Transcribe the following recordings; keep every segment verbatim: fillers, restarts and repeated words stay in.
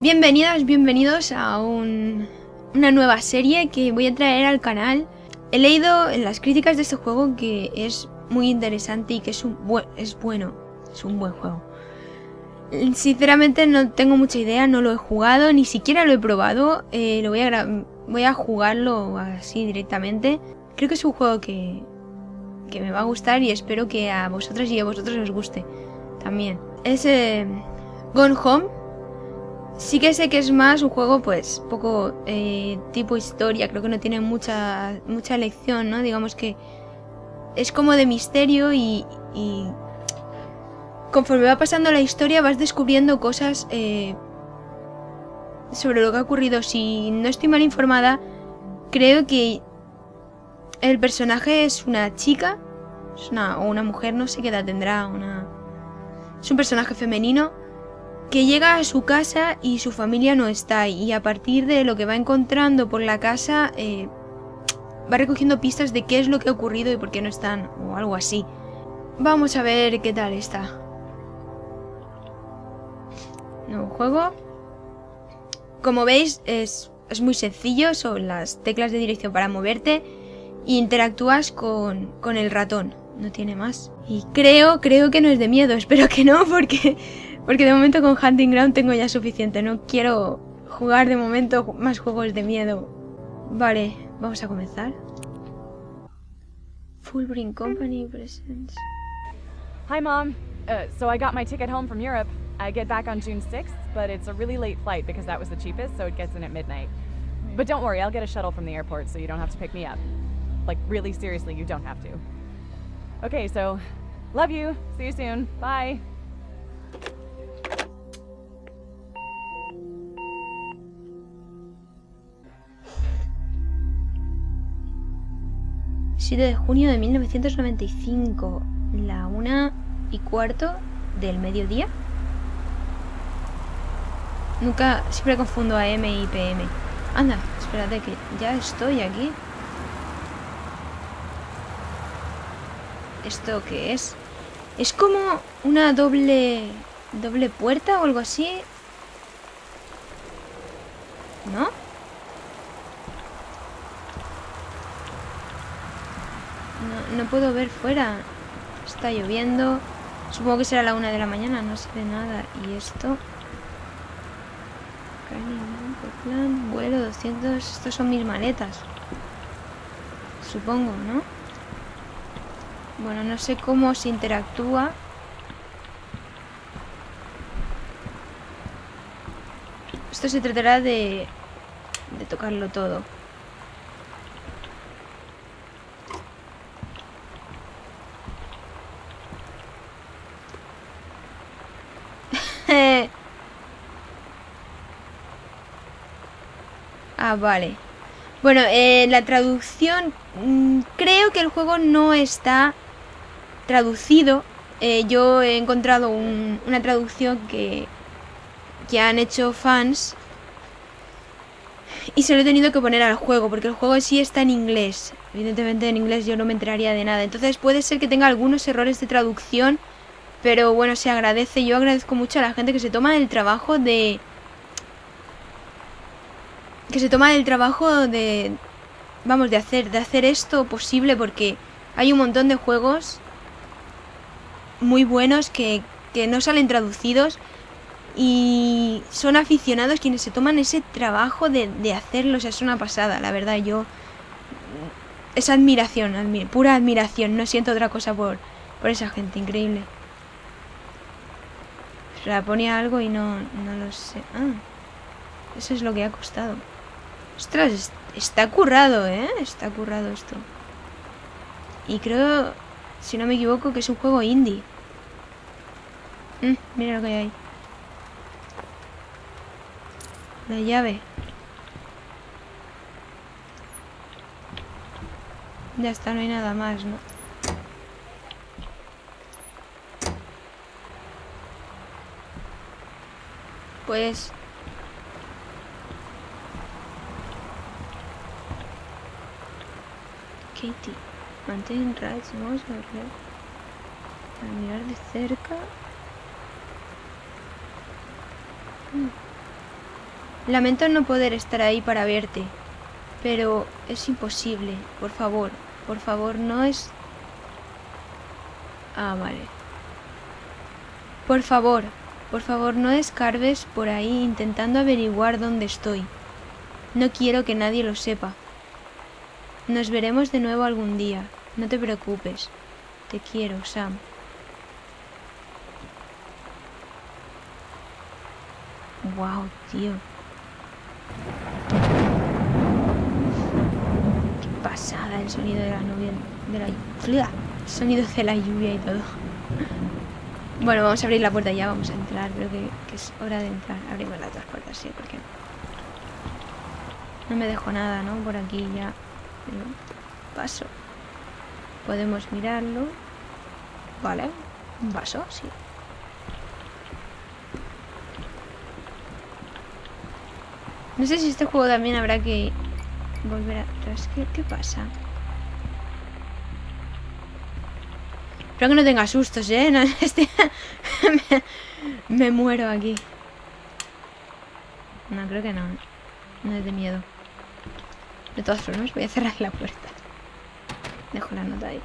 Bienvenidas, bienvenidos a un, una nueva serie que voy a traer al canal. He leído en las críticas de este juego que es muy interesante y que es, un bu es bueno, es un buen juego. Sinceramente no tengo mucha idea, no lo he jugado, ni siquiera lo he probado, eh, lo voy a, voy a jugarlo así directamente. Creo que es un juego que, que me va a gustar y espero que a vosotras y a vosotros os guste también. Es eh, Gone Home. Sí que sé que es más un juego pues poco eh, tipo historia, creo que no tiene mucha, mucha elección, ¿no? Digamos que es como de misterio y... y conforme va pasando la historia vas descubriendo cosas eh, sobre lo que ha ocurrido. Si no estoy mal informada, creo que el personaje es una chica es una, o una mujer, no sé qué edad tendrá. Una... Es un personaje femenino que llega a su casa y su familia no está. Y a partir de lo que va encontrando por la casa eh, va recogiendo pistas de qué es lo que ha ocurrido y por qué no están o algo así. Vamos a ver qué tal está. Nuevo juego. Como veis es, es muy sencillo, son las teclas de dirección para moverte e interactúas con, con el ratón, no tiene más. Y creo, creo que no es de miedo, espero que no, porque, porque de momento con Hunting Ground tengo ya suficiente, no quiero jugar de momento más juegos de miedo. Vale, vamos a comenzar. Fullbright Company presents... Hi Mom, uh, so I got my ticket home from Europe. I get back on June sixth, but it's a really late flight because that was the cheapest, so it gets in at midnight. But don't worry, I'll get a shuttle from the airport so you don't have to pick me up. Like, really seriously, you don't have to. Okay, so, love you, see you soon, bye! siete de junio de mil novecientos noventa y cinco, la una y cuarto del mediodía. Nunca, siempre confundo A M y P M. Anda, espérate que ya estoy aquí. ¿Esto qué es? Es como una doble... doble puerta o algo así, ¿no? No, no puedo ver fuera. Está lloviendo. Supongo que será la una de la mañana, no se ve nada. Y esto... plan, vuelo doscientos. Estos son mis maletas, supongo, ¿no? Bueno, no sé cómo se interactúa. Esto se tratará de, de tocarlo todo. Ah, vale. Bueno, eh, la traducción... Mmm, creo que el juego no está traducido. Eh, yo he encontrado un, una traducción que, que han hecho fans. Y se lo he tenido que poner al juego, porque el juego sí está en inglés. Evidentemente en inglés yo no me enteraría de nada. Entonces puede ser que tenga algunos errores de traducción. Pero bueno, se agradece. Yo agradezco mucho a la gente que se toma el trabajo de... que se toma el trabajo de, vamos, de hacer, de hacer esto posible, porque hay un montón de juegos muy buenos que, que no salen traducidos y son aficionados quienes se toman ese trabajo de, de hacerlo. O sea, es una pasada, la verdad. Yo, es admiración, admir, pura admiración, no siento otra cosa por, por esa gente, increíble. Se la ponía algo y no, no lo sé. Ah, eso es lo que ha costado. Ostras, está currado, ¿eh? Está currado esto. Y creo, si no me equivoco, que es un juego indie. Mm, mira lo que hay ahí. La llave. Ya está, no hay nada más, ¿no? Pues... Katie, mantén rayos, vamos a ver. A mirar de cerca. Lamento no poder estar ahí para verte, pero es imposible. Por favor, por favor, no es... Ah, vale. Por favor, por favor, no escarbes por ahí intentando averiguar dónde estoy. No quiero que nadie lo sepa. Nos veremos de nuevo algún día. No te preocupes. Te quiero, Sam. Wow, tío. Qué pasada el sonido de la lluvia, de la lluvia. El sonido de la lluvia y todo. Bueno, vamos a abrir la puerta ya, vamos a entrar. Creo que, que es hora de entrar. Abrimos las dos puertas, sí, porque no me dejo nada, ¿no? Por aquí ya. Pero paso. Podemos mirarlo. Vale. Un vaso, sí. No sé si este juego también habrá que volver atrás. ¿Qué, qué pasa? Espero que no tenga sustos, ¿eh? No, este... me, me muero aquí. No, creo que no. No es de miedo. De todas formas, voy a cerrar la puerta. Dejo la nota ahí.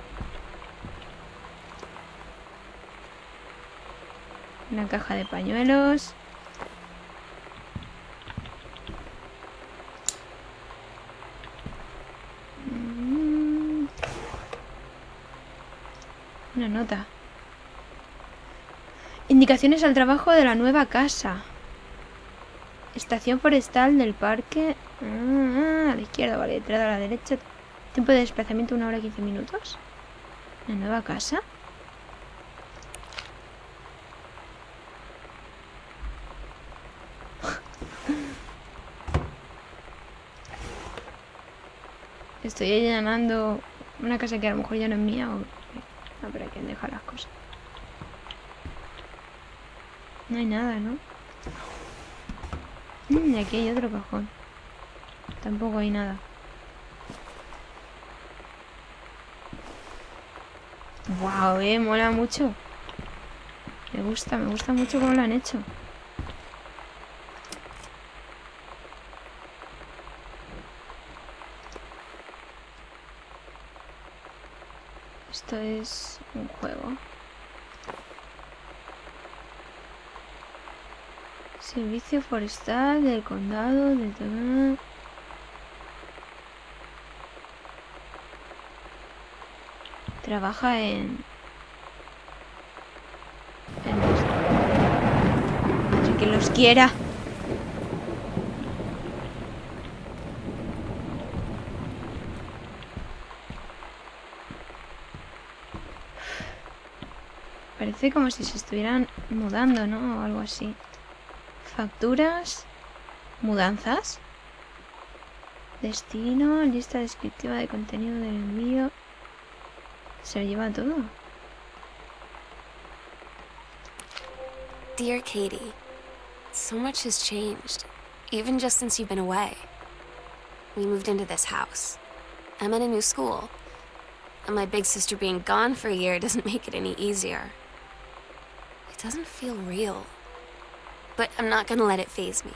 Una caja de pañuelos. Una nota. Indicaciones al trabajo de la nueva casa. Estación forestal del parque. Ah, a la izquierda, vale. Entrada a la derecha. Tiempo de desplazamiento una hora y quince minutos. La nueva casa. Estoy allanando una casa que a lo mejor ya no es mía. O... No, pero hay que dejar las cosas. No hay nada, ¿no? Mm, aquí hay otro cajón. Tampoco hay nada. Wow, eh, mola mucho. Me gusta, me gusta mucho cómo lo han hecho. Esto es un juego. Servicio forestal del condado de... Trabaja en... en los... que los quiera. Parece como si se estuvieran mudando, ¿no? O algo así. Facturas. Mudanzas. Destino. Lista descriptiva de contenido del envío. Se lo lleva todo. Dear Katie, so much has changed, even just since you've been away. We moved into this house. I'm at a new school. And my big sister being gone for a year doesn't make it any easier. It doesn't feel real. But I'm not gonna let it faze me.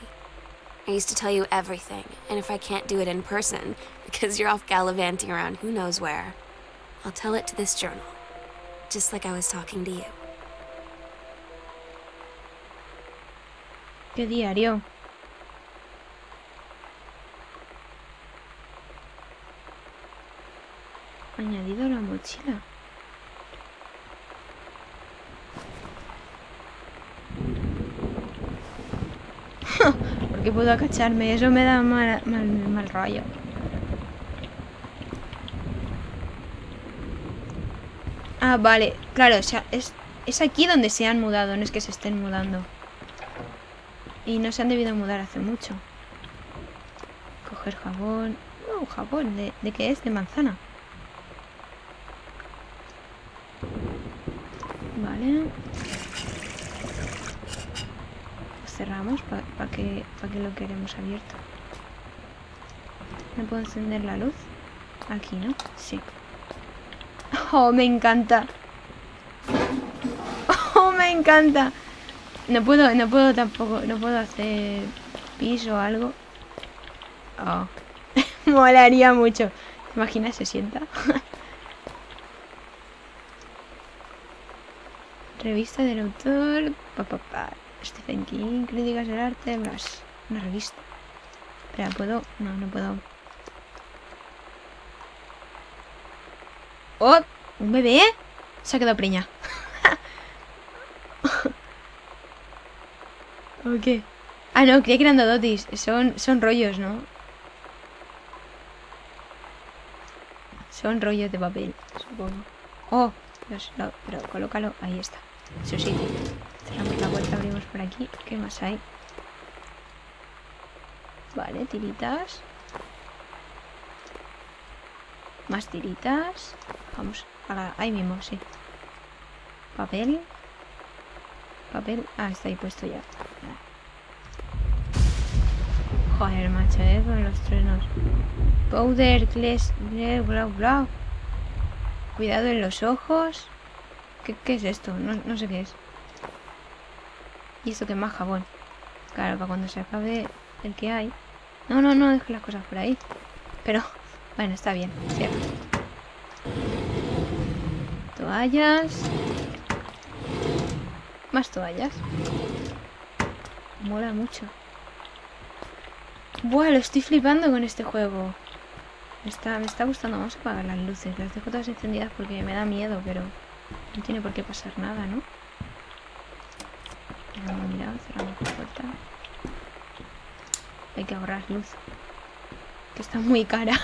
I used to tell you everything, and if I can't do it in person, because you're off gallivanting around who knows where, I'll tell it to this journal, just like I was talking to you. ¿Qué diario? Añadido a la mochila. ¿Por qué puedo acacharme? Eso me da mal, mal, mal rayo. Ah, vale, claro, o sea, es, es aquí donde se han mudado, no es que se estén mudando. Y no se han debido mudar hace mucho. Coger jabón. Oh, jabón, ¿de, de qué es? De manzana. Vale. Cerramos, ¿para pa que, pa que lo queremos abierto? ¿Me puedo encender la luz? Aquí, ¿no? Sí. Oh, me encanta. Oh, me encanta. No puedo, no puedo tampoco, no puedo hacer piso o algo. Oh. Molaría mucho. ¿Te imaginas? ¿Se sienta? Revista del autor. Pa, pa, pa. Stephen King, críticas del arte. Más. Una revista. Espera, ¿puedo? No, no puedo. ¡Oh! ¿Un bebé? Se ha quedado preña. ¿O qué? Ah, no, creía que eran dodotis. Son, son rollos, ¿no? Son rollos de papel, supongo. ¡Oh! Dios, no, pero colócalo. Ahí está. Eso sí. Cerramos la puerta, abrimos por aquí. ¿Qué más hay? Vale, tiritas. Más tiritas. Vamos, para ahí mismo, sí. Papel. Papel. Ah, está ahí puesto ya. Joder, macho, eh, con los truenos. Powder, glass, bla, bla. Cuidado en los ojos. ¿Qué, qué es esto? No, no sé qué es. ¿Y esto qué más? Jabón. Claro, para cuando se acabe el que hay. No, no, no, dejo las cosas por ahí. Pero, bueno, está bien, cierto. Toallas. Más toallas. Mola mucho. Buah, lo estoy flipando con este juego. Me está, me está gustando. Vamos a apagar las luces. Las dejo todas encendidas porque me da miedo, pero no tiene por qué pasar nada, ¿no? Mirad, cerramos la puerta. Hay que ahorrar luz, que está muy cara.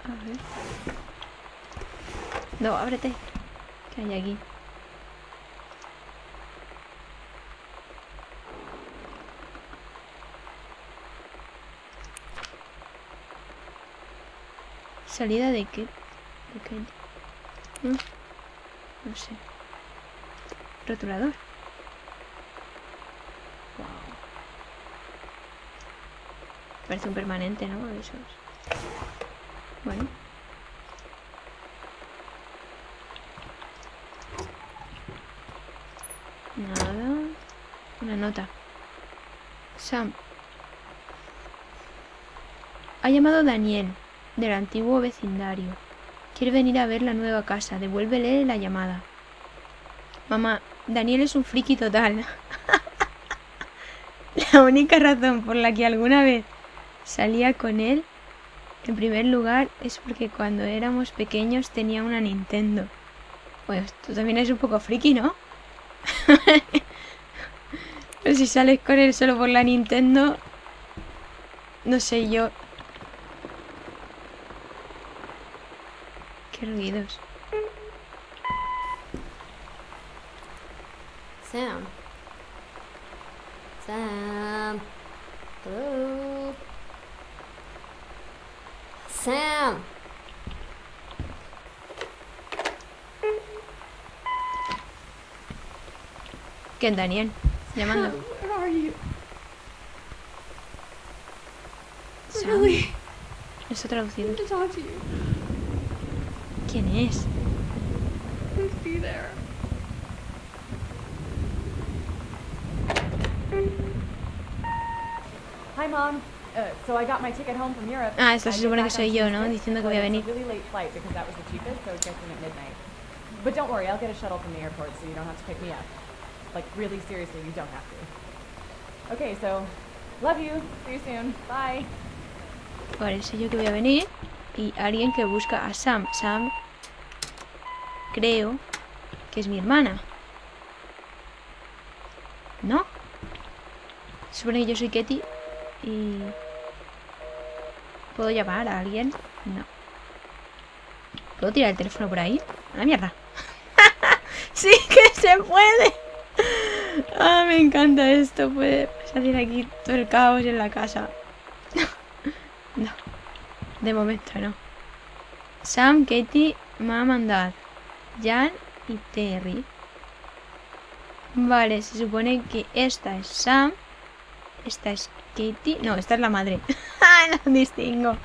A ver. No, ábrete. ¿Qué hay aquí? ¿Salida de qué? ¿De qué? ¿No? No sé. Rotulador. Wow. Parece un permanente, ¿no? Esos. Bueno. Nada. Una nota. Sam. Ha llamado Daniel, del antiguo vecindario. Quiere venir a ver la nueva casa. Devuélvele la llamada. Mamá, Daniel es un friki total. La única razón por la que alguna vez salía con él, en primer lugar, es porque cuando éramos pequeños tenía una Nintendo. Pues tú también eres un poco friki, ¿no? Pero si sales con él solo por la Nintendo, no sé yo. Qué ruidos. Sam. Sam. Hello. Sam. ¿Qué es Daniel? Llamando. Where are you? Sam. Really? Está traducido. I need to talk to you. ¿Quién es? Please be there. Hi mom. Uh, so I got my ticket home from Europe. Ah, esto se supone que soy yo, ¿no? Diciendo que voy a venir. But don't worry, I'll get a shuttle from the airport so you don't have to pick me up. Like really seriously, you don't have to. Okay, so love you. See you soon. Bye. Vale, soy yo que voy a venir y alguien que busca a Sam. Sam creo que es mi hermana. ¿No? Supone que yo soy Katie y... ¿Puedo llamar a alguien? No. ¿Puedo tirar el teléfono por ahí? ¡A la mierda! ¡Sí que se puede! ¡Ah, me encanta esto! Puede salir aquí todo el caos en la casa. No. De momento no. Sam, Katie, Mam and Dad, Jan y Terry. Vale, se supone que esta es Sam. Esta es Katie. No, esta es la madre. No distingo.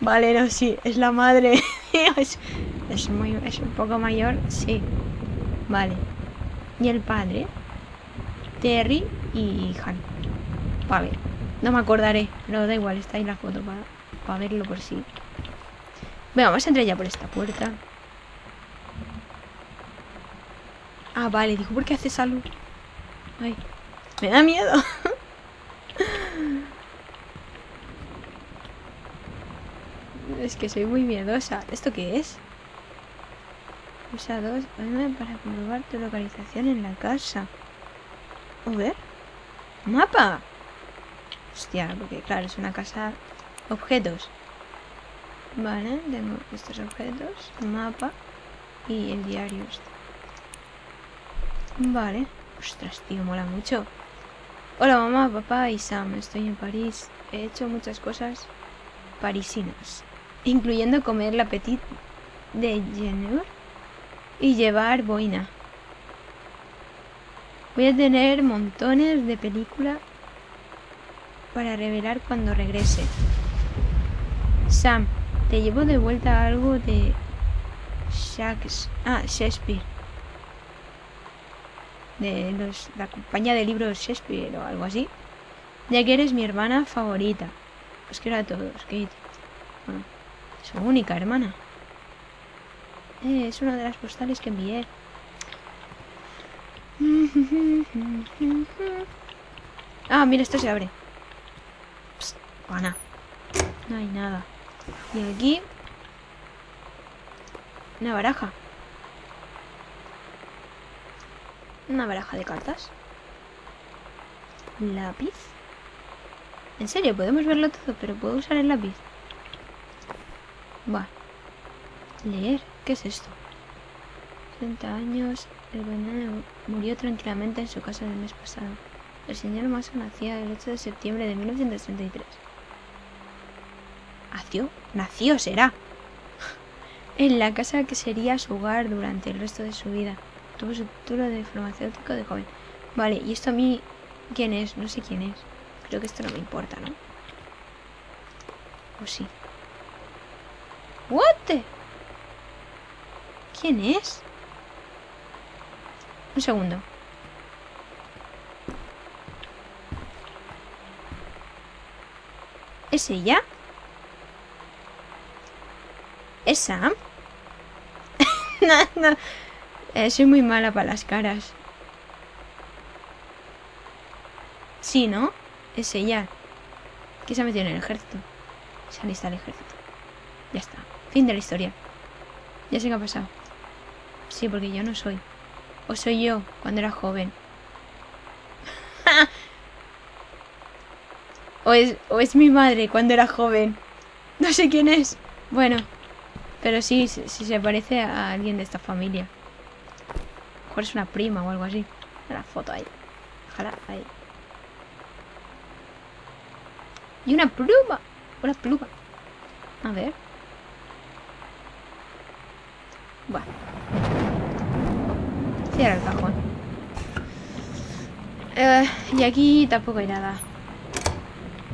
Vale, no, sí, es la madre. es, es, muy, es un poco mayor, sí. Vale. ¿Y el padre? Terry y Han. Vale, no me acordaré, pero da igual, está ahí la foto para, para verlo por sí. Venga, vamos a entrar ya por esta puerta. Ah, vale, digo, ¿por qué hace esa luz? Ay, me da miedo. Es que soy muy miedosa. ¿Esto qué es? Usa dos para comprobar tu localización en la casa. A ver. ¡Mapa! Hostia, porque claro, es una casa... Objetos. Vale, tengo estos objetos. Mapa. Y el diario este. Vale. Ostras, tío, mola mucho. Hola mamá, papá y Sam. Estoy en París. He hecho muchas cosas parisinas, incluyendo comer la petit de Genur y llevar boina. Voy a tener montones de película para revelar cuando regrese. Sam, te llevo de vuelta algo de Shakespeare. Ah, Shakespeare. De los, la compañía de libros Shakespeare o algo así. Ya que eres mi hermana favorita. Os quiero a todos, Kate. Bueno, es una única hermana. Eh, es una de las postales que envié. Ah, mira, esto se abre. Psst, pana. No hay nada. Y aquí... Una baraja. Una baraja de cartas. Lápiz. En serio, podemos verlo todo, pero puedo usar el lápiz. Vale. Leer. ¿Qué es esto? sesenta años. El banano murió tranquilamente en su casa el mes pasado. El señor Mason nacía el ocho de septiembre de mil novecientos treinta y tres. ¿Nació? Nació, será. En la casa que sería su hogar durante el resto de su vida. Tuvo su título de farmacéutico de joven. Vale, ¿y esto a mí quién es? No sé quién es. Creo que esto no me importa, ¿no? O sí. ¿What the? ¿Quién es? Un segundo. ¿Es ella? ¿Es Sam? No, no. Eh, soy muy mala para las caras. Sí, ¿no? Es ella. Que se ha metido en el ejército. Se alista al ejército. Ya está. Fin de la historia. Ya sé qué ha pasado. Sí, porque yo no soy. O soy yo cuando era joven. o, es, o es mi madre cuando era joven. No sé quién es. Bueno. Pero sí, sí, sí se parece a alguien de esta familia. A lo mejor es una prima o algo así. La foto ahí. Ojalá ahí. Y una pluma. Una pluma. A ver. Bueno. Cierra el cajón. Eh, y aquí tampoco hay nada.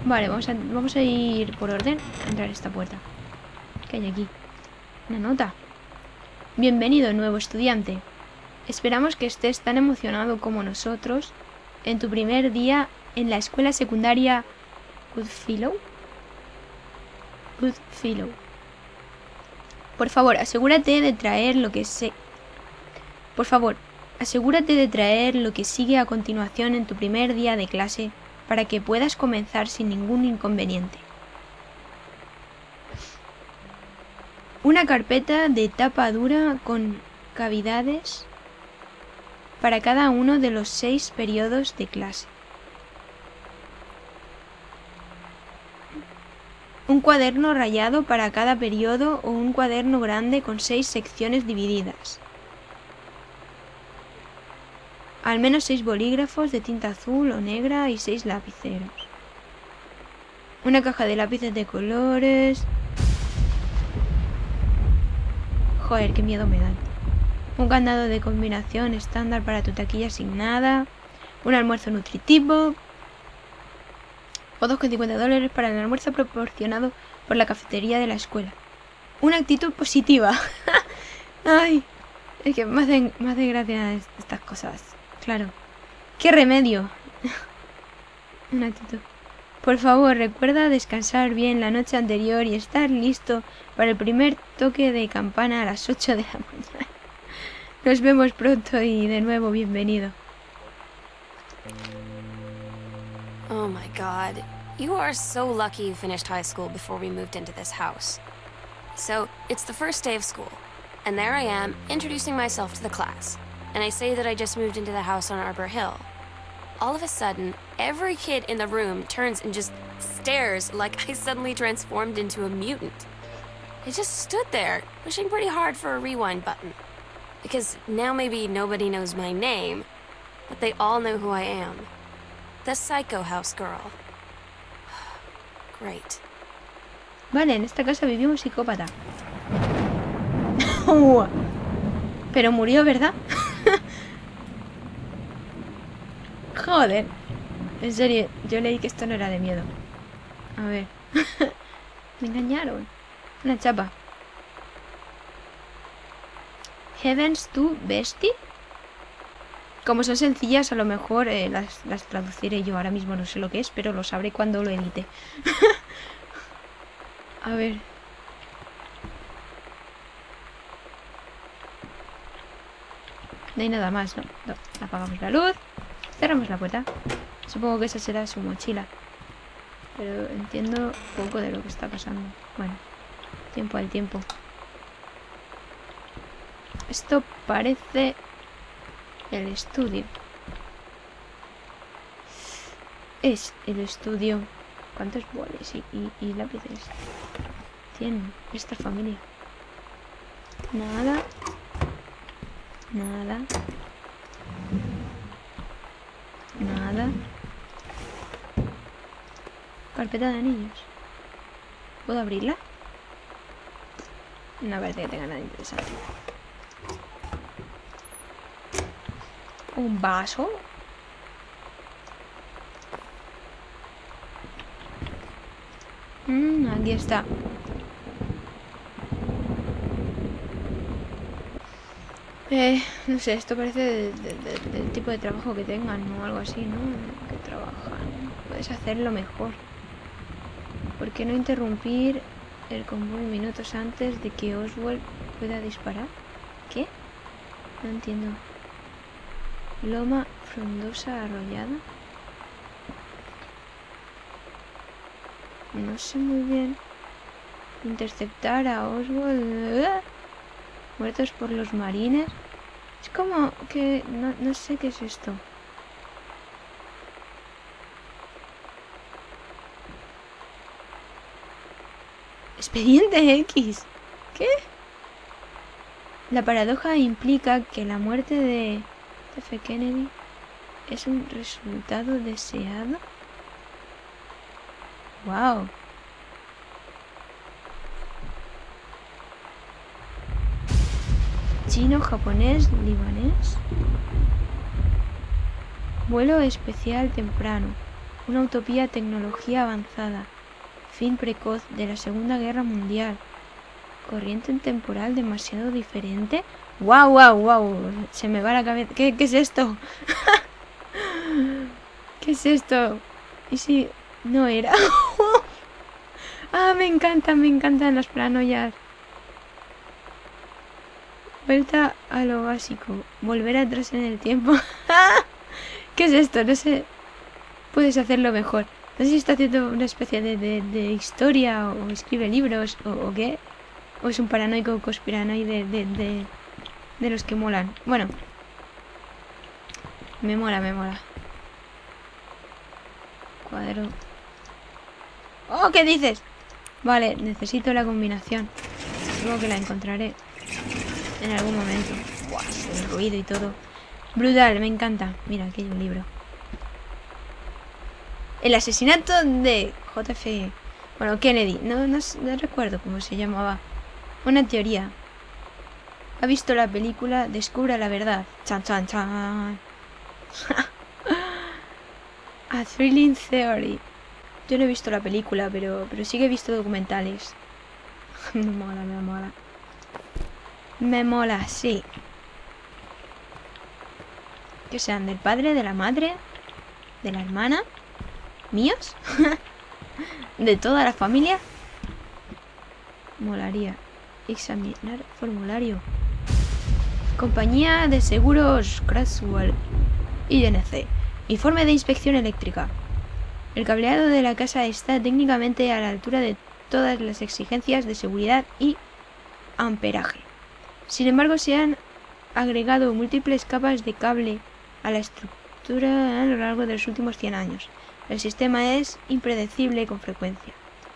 Vale, vamos a, vamos a ir por orden a entrar a esta puerta. ¿Qué hay aquí? Una nota. Bienvenido, nuevo estudiante. Esperamos que estés tan emocionado como nosotros en tu primer día en la escuela secundaria... Goodfellow. Goodfellow. Por favor, asegúrate de traer lo que se... Por favor, asegúrate de traer lo que sigue a continuación en tu primer día de clase para que puedas comenzar sin ningún inconveniente. Una carpeta de tapa dura con cavidades para cada uno de los seis periodos de clase. Un cuaderno rayado para cada periodo o un cuaderno grande con seis secciones divididas. Al menos seis bolígrafos de tinta azul o negra y seis lapiceros. Una caja de lápices de colores. Joder, qué miedo me dan. Un candado de combinación estándar para tu taquilla asignada. Un almuerzo nutritivo. O dos con cincuenta dólares para el almuerzo proporcionado por la cafetería de la escuela. Una actitud positiva. Ay, es que me hacen, me hacen gracia estas cosas. Claro. ¡Qué remedio! Un atuto. Por favor, recuerda descansar bien la noche anterior y estar listo para el primer toque de campana a las ocho de la mañana. Nos vemos pronto y de nuevo bienvenido. Oh my God, you are so lucky you finished high school before we moved into this house. So, it's the first day of school, and there I am, introducing myself to the class. And I say that I just moved into the house on Arbor Hill. All of a sudden, every kid in the room turns and just stares like I suddenly transformed into a mutant. I just stood there, pushing pretty hard for a rewind button. Because now maybe nobody knows my name, but they all know who I am. The Psycho House Girl. Great. Vale, en esta casa vivió un psicópata. Pero murió, ¿verdad? Joder. En serio, yo leí que esto no era de miedo. A ver. Me engañaron. Una chapa. Heavens to Bestie. Como son sencillas, a lo mejor eh, las, las traduciré yo. Ahora mismo no sé lo que es, pero lo sabré cuando lo edite. A ver. No hay nada más, ¿no? No. Apagamos la luz. Cerramos la puerta. Supongo que esa será su mochila. Pero entiendo poco de lo que está pasando. Bueno. Tiempo al tiempo. Esto parece el estudio. Es el estudio. ¿Cuántos boles y, y, y lápices? cien. Esta familia. Nada. Nada. Nada. Carpeta de anillos. ¿Puedo abrirla? No parece que tenga nada interesante. ¿Un vaso? Mm, aquí está. Eh, no sé, esto parece de, de, de, del tipo de trabajo que tengan o algo así, ¿no? Que trabajan. Puedes hacerlo mejor. ¿Por qué no interrumpir el convoy minutos antes de que Oswald pueda disparar? ¿Qué? No entiendo. Loma frondosa arrollada. No sé muy bien. Interceptar a Oswald. ¡Ah! Muertos por los marines. Es como que... No, no sé qué es esto. Expediente X. ¿Qué? La paradoja implica que la muerte de F. Kennedy es un resultado deseado. Wow. Chino, japonés, libanés. Vuelo especial temprano. Una utopía tecnología avanzada. Fin precoz de la Segunda Guerra Mundial. Corriente temporal demasiado diferente. ¡Wow, wow, wow! Se me va la cabeza. ¿Qué, qué es esto? ¿Qué es esto? ¿Y si no era? ¡Ah, me encantan, me encantan las paranoias! Vuelta a lo básico. Volver atrás en el tiempo. ¿Qué es esto? No sé. Puedes hacerlo mejor. No sé si está haciendo una especie de, de, de historia o escribe libros o, o qué. O es un paranoico conspiranoide de, de, de, de los que molan. Bueno. Me mola, me mola. Cuadro. ¡Oh! ¿Qué dices? Vale, necesito la combinación. Supongo que la encontraré en algún momento. Buah, el ruido y todo. Brutal, me encanta. Mira, aquí hay un libro. El asesinato de J F K. Bueno, Kennedy. No, no, no recuerdo cómo se llamaba. Una teoría. ¿Ha visto la película? Descubra la verdad. Chan, chan, chan. A Thrilling Theory. Yo no he visto la película, pero, pero sí que he visto documentales. Me mola, me mola. Me mola, sí. que sean del padre, de la madre, de la hermana, míos, de toda la familia. Molaría examinar formulario. Compañía de seguros Crasswell I N C. Informe de inspección eléctrica. El cableado de la casa está técnicamente a la altura de todas las exigencias de seguridad y amperaje. Sin embargo, se han agregado múltiples capas de cable a la estructura a lo largo de los últimos cien años. El sistema es impredecible con frecuencia.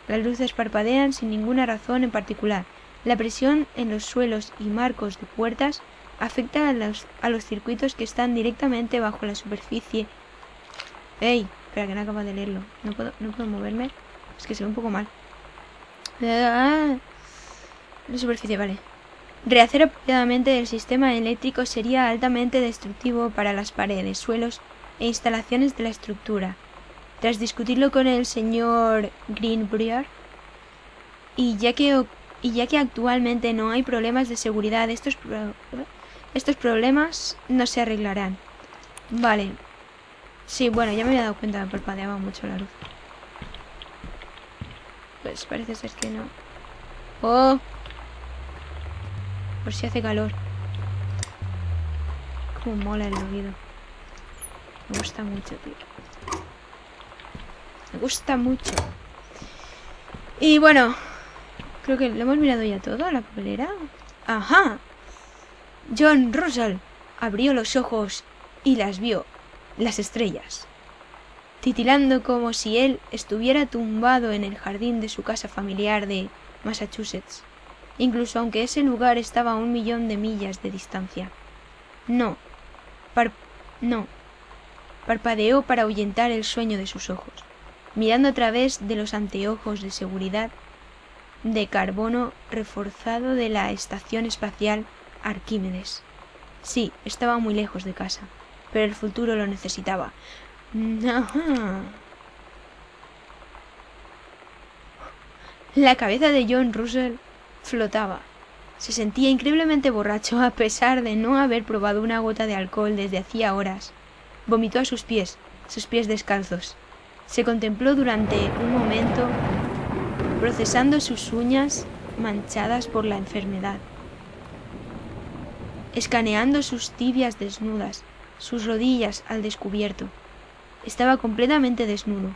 Las luces parpadean sin ninguna razón en particular. La presión en los suelos y marcos de puertas afecta a los, a los circuitos que están directamente bajo la superficie. ¡Ey! Espera, que no acabo de leerlo. No puedo, no puedo moverme. Es que se ve un poco mal. Ah, la superficie, vale. Rehacer apropiadamente el sistema eléctrico sería altamente destructivo para las paredes, suelos e instalaciones de la estructura. Tras discutirlo con el señor Greenbrier, y ya que, y ya que actualmente no hay problemas de seguridad, estos, pro, estos problemas no se arreglarán. Vale. Sí, bueno, ya me había dado cuenta, parpadeaba mucho la luz. Pues parece ser que no. ¡Oh! Por si hace calor. Como mola el ruido. Me gusta mucho, tío. Me gusta mucho. Y bueno, creo que lo hemos mirado ya todo, la papelera. ¡Ajá! John Russell abrió los ojos y las vio. Las estrellas, titilando como si él estuviera tumbado en el jardín de su casa familiar de Massachusetts, incluso aunque ese lugar estaba a un millón de millas de distancia. No, par no, parpadeó para ahuyentar el sueño de sus ojos, mirando a través de los anteojos de seguridad de carbono reforzado de la estación espacial Arquímedes. Sí, estaba muy lejos de casa, pero el futuro lo necesitaba. Ajá. La cabeza de John Russell flotaba. Se sentía increíblemente borracho a pesar de no haber probado una gota de alcohol desde hacía horas. Vomitó a sus pies, sus pies descalzos. Se contempló durante un momento, procesando sus uñas manchadas por la enfermedad, escaneando sus tibias desnudas, sus rodillas al descubierto. Estaba completamente desnudo.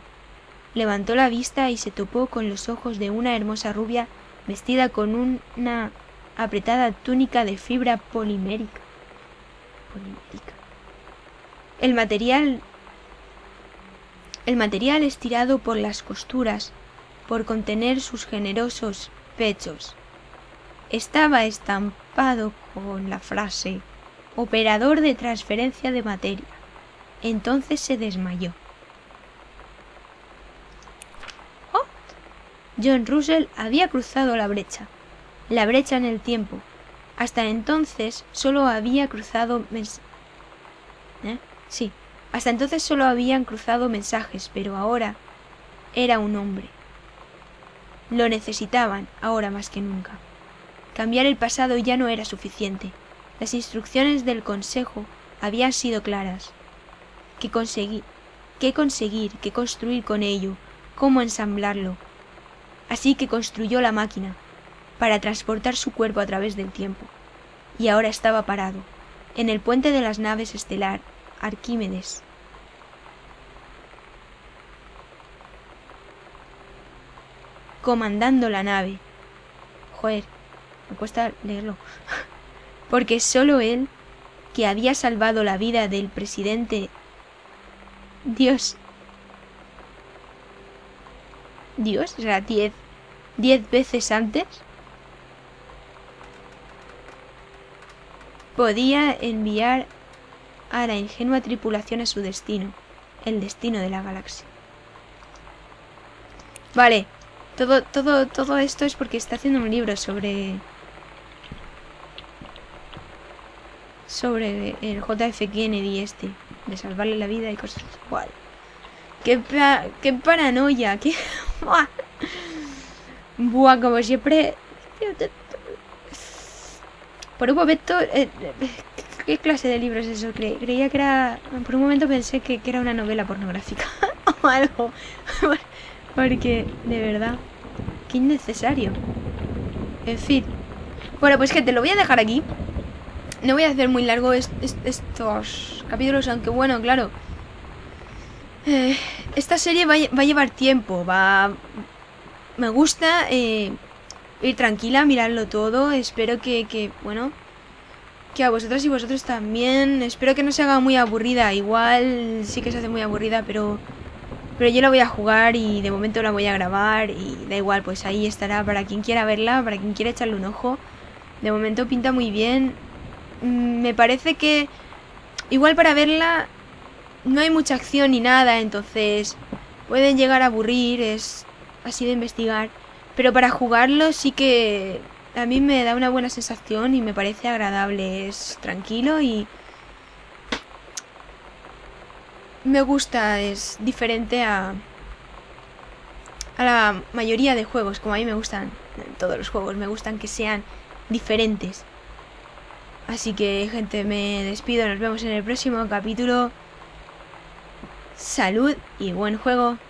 Levantó la vista y se topó con los ojos de una hermosa rubia vestida con una apretada túnica de fibra polimérica. Polimérica. El material, el material estirado por las costuras por contener sus generosos pechos. Estaba estampado con la frase: operador de transferencia de materia. Entonces se desmayó. ¡Oh! John Russell había cruzado la brecha. La brecha en el tiempo. Hasta entonces solo había cruzado... ¿Eh? Sí. Hasta entonces solo habían cruzado mensajes, pero ahora era un hombre. Lo necesitaban ahora más que nunca. Cambiar el pasado ya no era suficiente. Las instrucciones del consejo habían sido claras. ¿Qué conseguir? ¿Qué conseguir? ¿Qué construir con ello? ¿Cómo ensamblarlo? Así que construyó la máquina para transportar su cuerpo a través del tiempo. Y ahora estaba parado en el puente de las naves estelar Arquímedes. Comandando la nave. Joder, me cuesta leerlo. Porque solo él, que había salvado la vida del presidente... Dios. Dios, o sea, diez, diez veces antes, podía enviar a la ingenua tripulación a su destino, el destino de la galaxia. Vale, todo, todo, todo esto es porque está haciendo un libro sobre... sobre el J F Kennedy este, de salvarle la vida y cosas igual. ¡Qué, pa qué paranoia! ¡Qué... ¡Buah! Buah, como siempre... Por un momento... Eh, ¿Qué clase de libro es eso? Cre creía que era... Por un momento pensé que, que era una novela pornográfica o algo. Porque, de verdad, qué innecesario. En fin. Bueno, pues gente, lo voy a dejar aquí. No voy a hacer muy largo est est estos capítulos, aunque bueno, claro. Eh, esta serie va, va a llevar tiempo. Va... Me gusta eh, ir tranquila, mirarlo todo. Espero que, que bueno... Que a vosotras y vosotros también. Espero que no se haga muy aburrida. Igual sí que se hace muy aburrida, pero... Pero yo la voy a jugar y de momento la voy a grabar y da igual, pues ahí estará para quien quiera verla, para quien quiera echarle un ojo. De momento pinta muy bien. Me parece que igual para verla no hay mucha acción ni nada, entonces pueden llegar a aburrir, es así de investigar. Pero para jugarlo sí que a mí me da una buena sensación y me parece agradable, es tranquilo y... Me gusta, es diferente a, a la mayoría de juegos, como a mí me gustan todos los juegos, me gustan que sean diferentes. Así que gente, me despido, nos vemos en el próximo capítulo. Salud y buen juego.